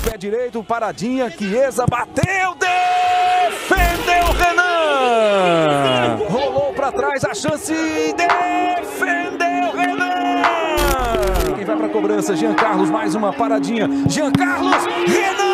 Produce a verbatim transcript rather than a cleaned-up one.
pé direito, paradinha, Chiesa bateu, defendeu Renan! Rolou para trás a chance, defendeu Renan! Quem vai para a cobrança? Jean Carlos, mais uma paradinha, Jean Carlos, Renan!